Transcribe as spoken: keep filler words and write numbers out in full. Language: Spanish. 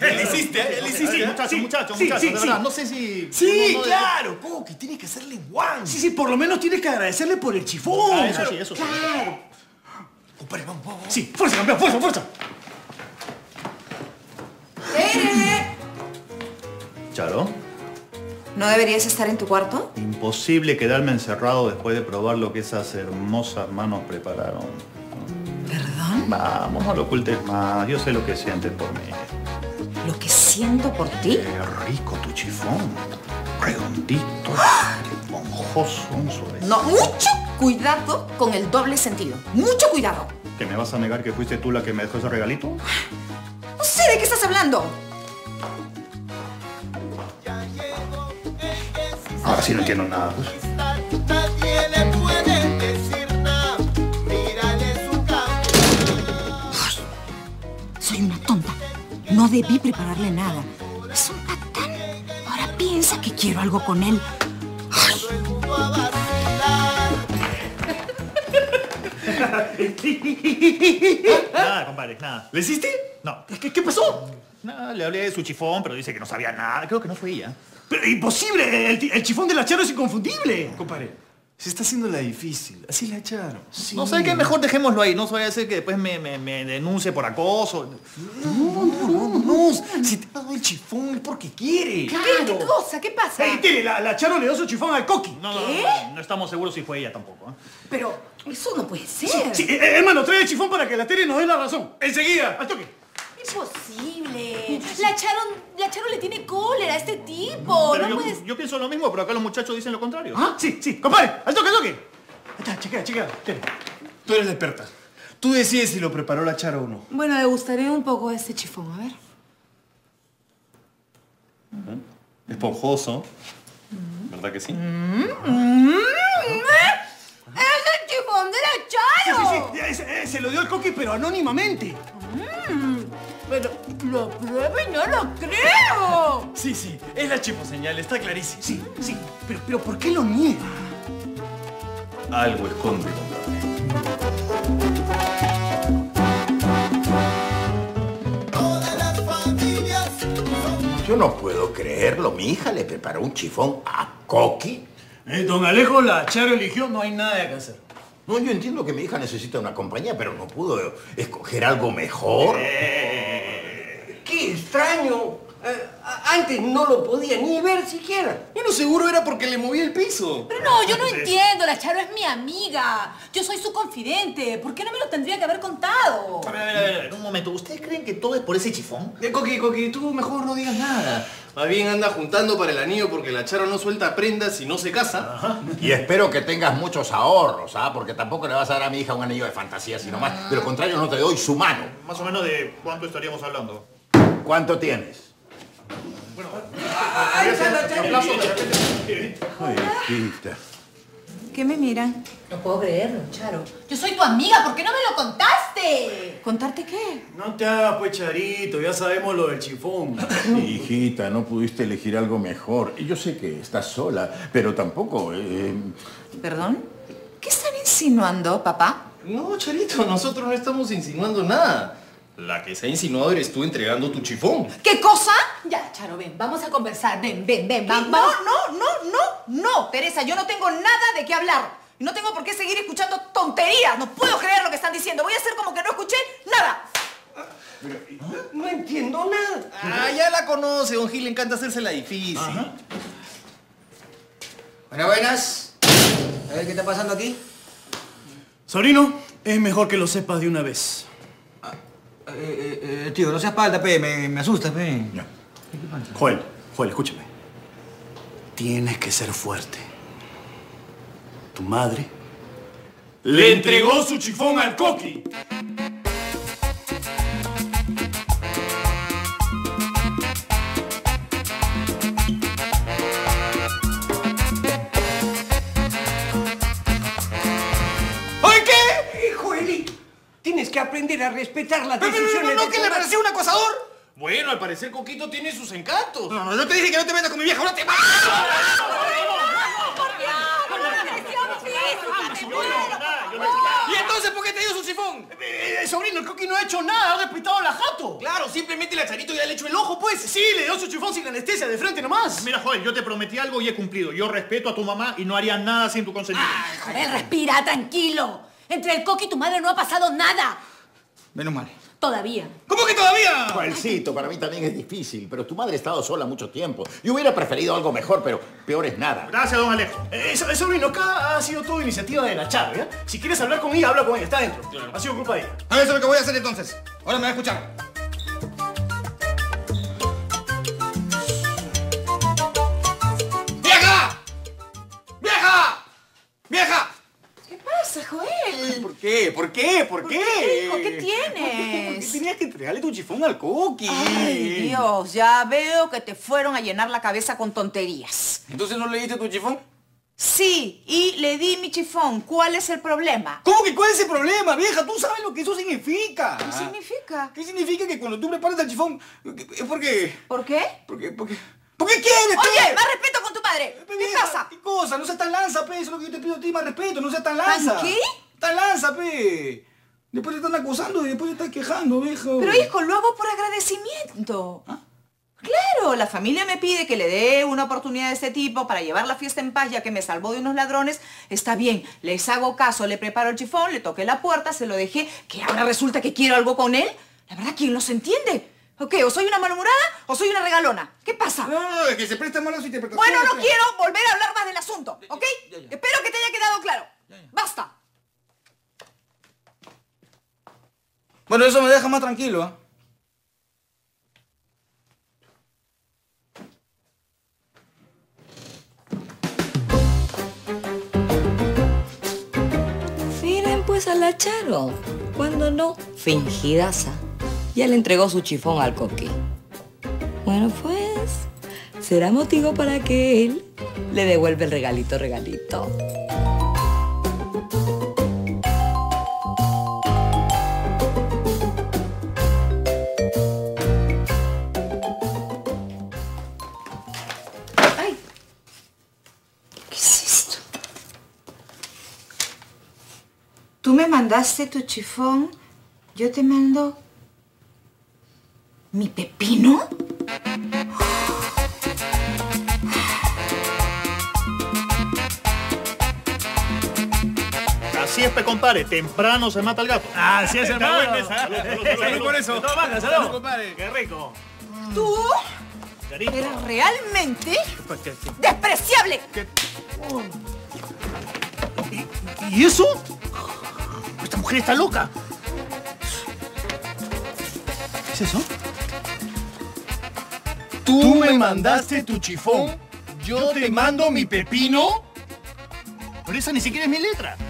Él hiciste, él hiciste. Muchachos, muchachos, muchachos, de verdad, no sé si... Sí, claro, Koky, tiene que hacerle guan. Sí, sí, por lo menos tienes que agradecerle por el chifón. Eso sí, eso sí. Claro. Compadre, vamos, vamos. Sí, fuerza, campeón, fuerza, fuerza. ¿Charo? ¿No deberías estar en tu cuarto? Imposible quedarme encerrado después de probar lo que esas hermosas manos prepararon. ¿Perdón? Vamos, no lo ocultes más. Yo sé lo que sientes por mí. ¿Lo que siento por ti? Qué rico tu chifón. Redondito, esponjoso, ¡ah! Un suavecito. No, mucho cuidado con el doble sentido. Mucho cuidado. ¿Que me vas a negar que fuiste tú la que me dejó ese regalito? No sé de qué estás hablando. Ahora sí no entiendo nada, pues. Soy una tonta. No debí prepararle nada. Es un patán. Ahora piensa que quiero algo con él. Nada, compadre, nada. ¿Le hiciste? No. ¿Qué, qué pasó? Nada, le hablé de su chifón, pero dice que no sabía nada. Creo que no fue ella. Pero imposible, el, el chifón de la Charo es inconfundible. Compadre, se está haciendo la difícil, así la Charo. Sí. No, ¿sabes qué? Mejor dejémoslo ahí, no vaya a ser que después me, me, me denuncie por acoso. No, no, no, no, no. Si te ha dado el chifón es porque quiere. Claro. ¿Qué cosa? ¿Qué pasa? Hey, dile, la, la Charo le dio su chifón al Koky. No, ¿qué? No, no, no estamos seguros si fue ella tampoco, ¿eh? Pero eso no puede ser. Sí, sí, eh, hermano, trae el chifón para que la Tere nos dé la razón. Enseguida, al toque. Imposible. La Charo, la Charo le tiene cólera a este tipo. Pero no yo, puedes... yo pienso lo mismo, pero acá los muchachos dicen lo contrario. ¿Ah? Sí, sí. Compadre, al toque, al toque. Ahí está, chequea, chequea. Tú eres la experta. Tú decides si lo preparó la Charo o no. Bueno, degustaré un poco de este chifón, a ver. Uh-huh. Esponjoso. Uh-huh. ¿Verdad que sí? Uh-huh. ¡Es el chifón de la Charo! Sí, sí, sí. Se, se lo dio el Koky, pero anónimamente. Uh-huh. Pero lo pruebo y no lo creo. Sí, sí, es la chiposeñal, está clarísimo. Sí, sí, pero, pero ¿por qué lo niega? Algo esconde. Yo no puedo creerlo, mi hija le preparó un chifón a Koky. Eh, don Alejo, la Charo eligió, no hay nada que hacer. No, yo entiendo que mi hija necesita una compañía, pero no pudo escoger algo mejor. Eh, ¡Qué extraño! Eh, antes no lo podía ni ver siquiera. Bueno, seguro era porque le movía el piso. Pero no, yo no entiendo. La Charo es mi amiga. Yo soy su confidente. ¿Por qué no me lo tendría que haber contado? A ver, a ver, a ver, a ver. Un momento. ¿Ustedes creen que todo es por ese chifón? Eh, Koky, Koky, tú mejor no digas nada. Más bien anda juntando para el anillo porque la Charo no suelta prendas si no se casa. Ajá. Y espero que tengas muchos ahorros, ¿ah? Porque tampoco le vas a dar a mi hija un anillo de fantasía, sino más. Ah. De lo contrario, no te doy su mano. Más o menos de cuánto estaríamos hablando. ¿Cuánto tienes? Bueno, ahí está la Charo. ¿Qué me miran? No puedo creerlo, Charo. Yo soy tu amiga, ¿por qué no me lo contaste? ¿Contarte qué? No te hagas, pues, Charito, ya sabemos lo del chifón. Hijita, no pudiste elegir algo mejor. Yo sé que estás sola, pero tampoco... Eh... ¿Perdón? ¿Qué están insinuando, papá? No, Charito, nosotros no estamos insinuando nada. La que se ha insinuado eres tú entregando tu chifón. ¿Qué cosa? Ya, Charo, ven, vamos a conversar. Ven, ven, ven, vamos. No, no, no, no, no, Teresa, yo no tengo nada de qué hablar. No tengo por qué seguir escuchando tonterías. No puedo creer lo que están diciendo. Voy a hacer como que no escuché nada. Pero, ¿ah? No entiendo nada. Ah, ya la conoce, don Gil, le encanta hacerse la difícil. Ajá. Buenas, buenas. A ver, ¿qué está pasando aquí? Sobrino, es mejor que lo sepas de una vez. Eh, eh, eh, tío, no seas palta, pe, me, me asustas, pe. No. Joel, Joel, escúchame. Tienes que ser fuerte. Tu madre le entregó su chifón al Koky. Que aprender a respetar las pero, decisiones... Pero no, no, que le pareció un acosador. Bueno, al parecer Coquito tiene sus encantos. No, no, yo te dije que no te metas con mi vieja, ahora te vas. ¡No, no, no, por Dios! ¡No me! ¿Y entonces por qué te dio su chifón? El sobrino, el Koky no ha hecho nada, ha respetado la jato. simplemente la Charito ya le echó el ojo, pues. Sí, le dio su chufón sin anestesia, de frente nomás. Mira, Joel, yo te prometí algo y he cumplido. Yo respeto a tu mamá y no haría nada sin tu consentimiento. Ay, Joel, respira, tranquilo. Entre el Koky y tu madre no ha pasado nada. Menos mal. Todavía. ¿Cómo que todavía? Joelcito, para mí también es difícil, pero tu madre ha estado sola mucho tiempo. Yo hubiera preferido algo mejor, pero peor es nada. Gracias, don Alejo. Eh, sobrino, acá ha sido toda iniciativa de la Charo, ¿ya? Si quieres hablar con ella, habla con ella, está dentro. Claro. Ha sido culpa de ella. A ver, eso es lo que voy a hacer entonces. Ahora me va a escuchar. ¡Vieja! ¡Vieja! ¡Vieja! Joel. ¿Por qué? ¿Por qué? ¿Por, ¿Por qué? qué? Hijo, ¿qué tienes? ¿Por qué? ¿Por qué tenías que entregarle tu chifón al Koky? Ay, Dios, ya veo que te fueron a llenar la cabeza con tonterías. ¿Entonces no le diste tu chifón? Sí, y le di mi chifón. ¿Cuál es el problema? ¿Cómo que cuál es el problema, vieja? Tú sabes lo que eso significa. ¿Qué significa? ¿Qué significa que cuando tú preparas el chifón? Es porque... ¿Por qué? Porque... porque... ¿Por qué quieres? Oye, más respeto con tu padre. ¿Qué Mira, pasa? ¿Qué cosa? No seas tan lanza, pe. Eso es lo que yo te pido a ti, más respeto. No seas tan lanza. ¿Tan qué? Tan lanza, pe. Después te están acusando y después te están quejando, viejo. Pero hijo, lo hago por agradecimiento. ¿Ah? Claro, la familia me pide que le dé una oportunidad de este tipo para llevar la fiesta en paz, ya que me salvó de unos ladrones. Está bien, les hago caso, le preparo el chifón, le toqué la puerta, se lo dejé. ¿Que ahora resulta que quiero algo con él? La verdad, ¿quién los entiende? Ok, o soy una malhumorada o soy una regalona. ¿Qué pasa? No, no, no, es que se presta malas interpretaciones. Bueno, no quiero volver a hablar más del asunto, ¿ok? Ya, ya, ya. Espero que te haya quedado claro. Ya, ya. ¡Basta! Bueno, eso me deja más tranquilo, ¿eh? Miren pues a la Charo. Cuando no, fingidaza. Ya le entregó su chifón al Koky. Bueno, pues, será motivo para que él le devuelva el regalito, regalito. ¡Ay! ¿Qué es esto? Tú me mandaste tu chifón, yo te mando... ¿Mi pepino? Así es, pe compadre. Temprano se mata el gato. Así es, hermano. Salud por eso. Todo baja, salud. compadre. Qué rico. Tú eres realmente despreciable. ¿Y eso? Esta mujer está loca. ¿Qué es eso? ¿Tú me mandaste tu chifón? ¿Yo te mando mi pepino? Pero esa ni siquiera es mi letra.